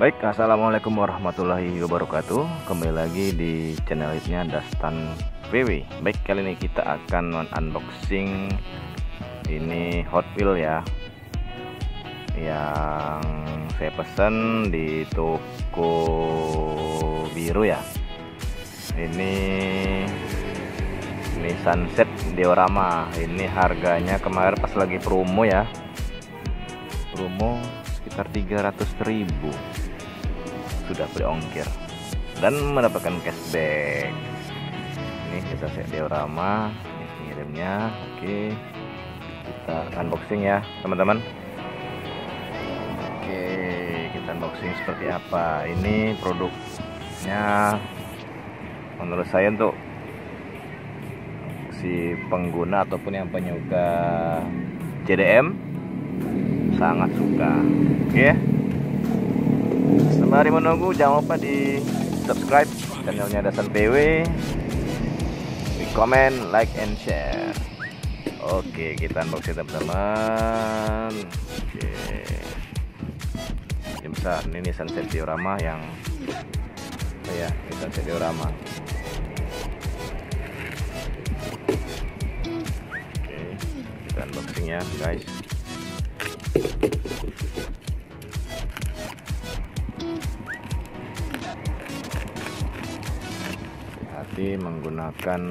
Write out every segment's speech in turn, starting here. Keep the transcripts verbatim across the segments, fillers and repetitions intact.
Baik, assalamualaikum warahmatullahi wabarakatuh. Kembali lagi di channel YouTube-nya Dastan V W. Baik, kali ini kita akan unboxing ini Hotwheels ya, yang saya pesan di toko biru ya. Ini ini sunset diorama. Ini harganya kemarin pas lagi promo ya, promo sekitar tiga ratus ribu, sudah beli ongkir dan mendapatkan cashback. Ini kita set diorama, ini pengirimnya. Oke, kita unboxing ya teman-teman. Oke, kita unboxing seperti apa ini produknya. Menurut saya untuk si pengguna ataupun yang penyuka C D M sangat suka. Oke, sembari menunggu jangan lupa di subscribe channelnya Dastan V W, di komen, like, and share. Oke, kita unboxing teman-teman. Oke, ini besar, ini sunset diorama yang oh ya, sunset diorama. Unboxingnya guys, hati menggunakan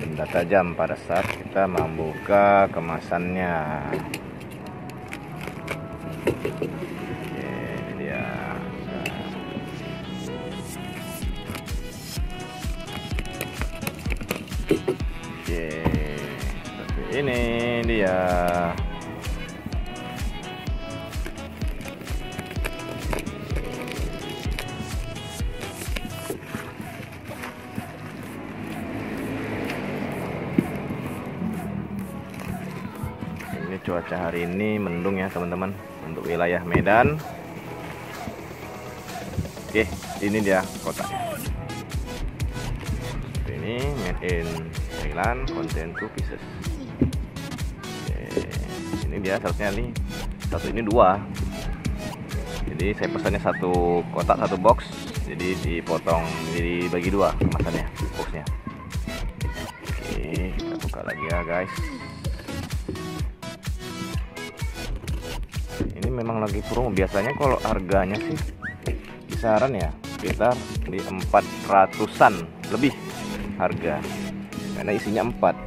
benda tajam pada saat kita membuka kemasannya. Oke, dia oke, ini dia. Ini cuaca hari ini mendung ya teman-teman, untuk wilayah Medan. Oke, ini dia kotaknya. Ini made in Thailand, content two pieces. Ini dia seharusnya nih, satu ini dua. Jadi saya pesannya satu kotak satu box, jadi dipotong jadi bagi dua kemasannya boxnya. Oke, kita buka lagi ya guys. Ini memang lagi promo. Biasanya kalau harganya sih kisaran ya sekitar di empat ratusan lebih harga, karena isinya empat.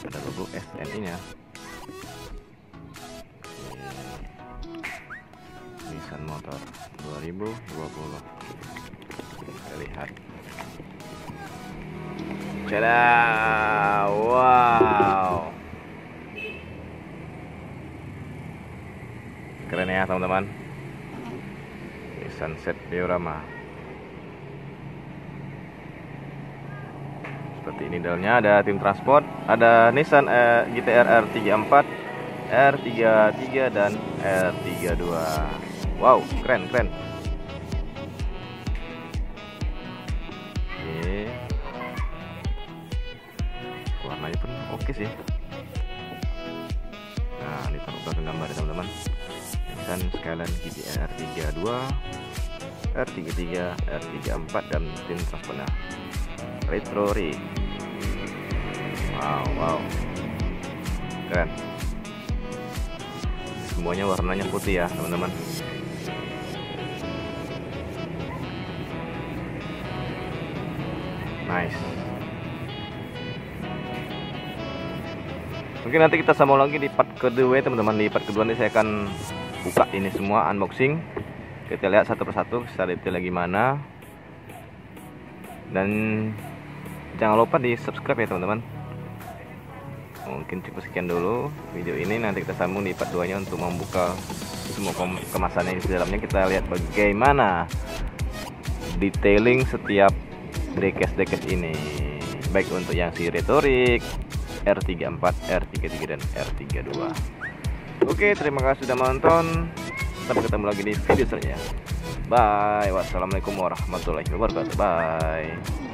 Ada logo S N I nya. Oke, Nissan motor dua ribu dua puluh, kita lihat. Tada, wow, keren ya teman-teman. Nissan sunset diorama seperti ini. Dalamnya ada tim transport, ada Nissan eh, G T R R tiga puluh empat, R tiga puluh tiga, dan R tiga puluh dua. Wow, keren keren. Oke, warnanya pun oke sih. Nah, ini taruh-taruh gambar ya teman-teman. Nissan sekalian G T R R tiga puluh dua, R tiga puluh tiga, R tiga puluh empat, dan tim transportnya retro rig. Wow, wow, keren. Semuanya warnanya putih ya teman-teman. Nice. Mungkin nanti kita sambung lagi di part kedua ya teman-teman. Di part kedua ini saya akan buka ini semua, unboxing. Kita lihat satu persatu secara detail gimana. Dan jangan lupa di subscribe ya teman-teman. Mungkin cukup sekian dulu video ini, nanti kita sambung di part dua nya untuk membuka semua kemasannya. Di dalamnya kita lihat bagaimana detailing setiap dekes-dekes ini, baik untuk yang si retorik R tiga puluh empat, R tiga puluh tiga, dan R tiga puluh dua. Oke, terima kasih sudah menonton, sampai ketemu lagi di video selanjutnya. Bye. Wassalamualaikum warahmatullahi wabarakatuh. Bye.